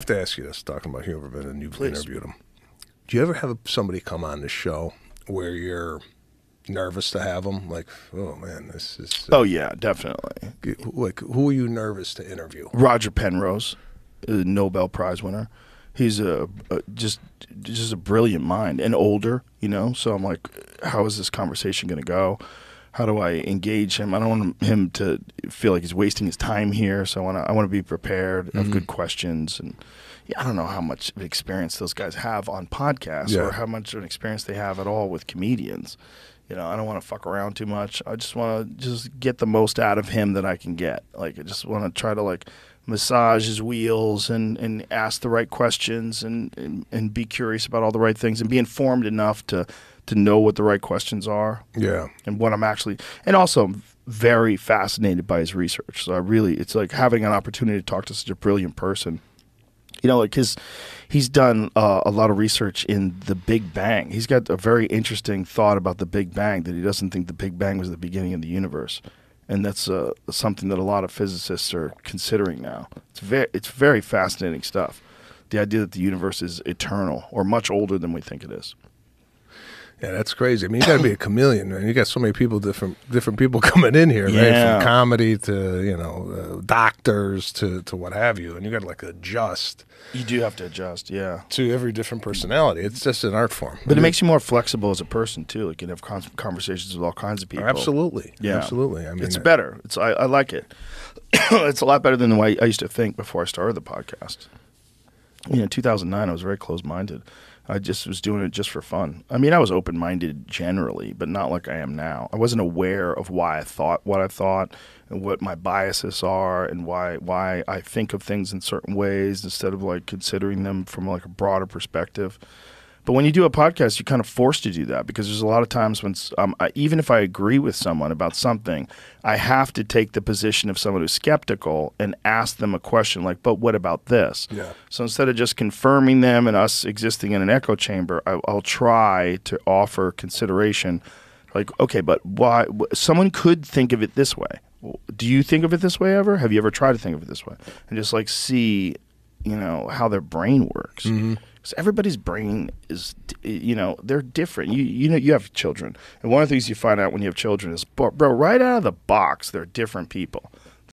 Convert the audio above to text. I have to ask you this, talking about Huberman, and you've interviewed him. Do you ever have somebody come on the show where you're nervous to have them? Like, oh man, this is... oh yeah, definitely. Like, who are you nervous to interview? Roger Penrose, the Nobel Prize winner. He's just a brilliant mind and older, you know? So I'm like, how is this conversation going to go? How do I engage him? I don't want him to feel like he's wasting his time here. So I want to be prepared, have good questions, and I don't know how much experience those guys have on podcasts or how much of an experience they have at all with comedians. You know, I don't want to fuck around too much. I just want to just get the most out of him that I can get. Like, I just want to try to like massage his wheels and ask the right questions and be curious about all the right things and be informed enough to know what the right questions are. Yeah. And what I'm actually, and also I'm very fascinated by his research. So I really, it's like having an opportunity to talk to such a brilliant person. You know, like he's done a lot of research in the Big Bang. He's got a very interesting thought about the Big Bang, that he doesn't think the Big Bang was the beginning of the universe. And that's something that a lot of physicists are considering now. It's very fascinating stuff. The idea that the universe is eternal or much older than we think it is. Yeah, that's crazy. I mean, you got to be a chameleon, man. You got so many people, different people coming in here, right? From comedy to, you know, doctors to what have you, and you got to like adjust. You do have to adjust, yeah, to every different personality. It's just an art form, but it makes you more flexible as a person too. Like, you can have conversations with all kinds of people. Absolutely, yeah, absolutely. I mean, it's better. It's I like it. It's a lot better than the way I used to think before I started the podcast. You know, in 2009, I was very close-minded. I just was doing it just for fun. I mean, I was open-minded generally, but not like I am now. I wasn't aware of why I thought what I thought and what my biases are and why I think of things in certain ways instead of like considering them from like a broader perspective. But when you do a podcast, you're kind of forced to do that, because there's a lot of times when even if I agree with someone about something, I have to take the position of someone who's skeptical and ask them a question like, but what about this? Yeah. So instead of just confirming them and us existing in an echo chamber, I'll try to offer consideration like, okay, but why? Someone could think of it this way. Do you think of it this way ever? Have you ever tried to think of it this way? And just like see, you know, how their brain works. Mm-hmm. So everybody's brain is, you know, they're different. You know, you have children. And one of the things you find out when you have children is, bro, right out of the box, they're different people.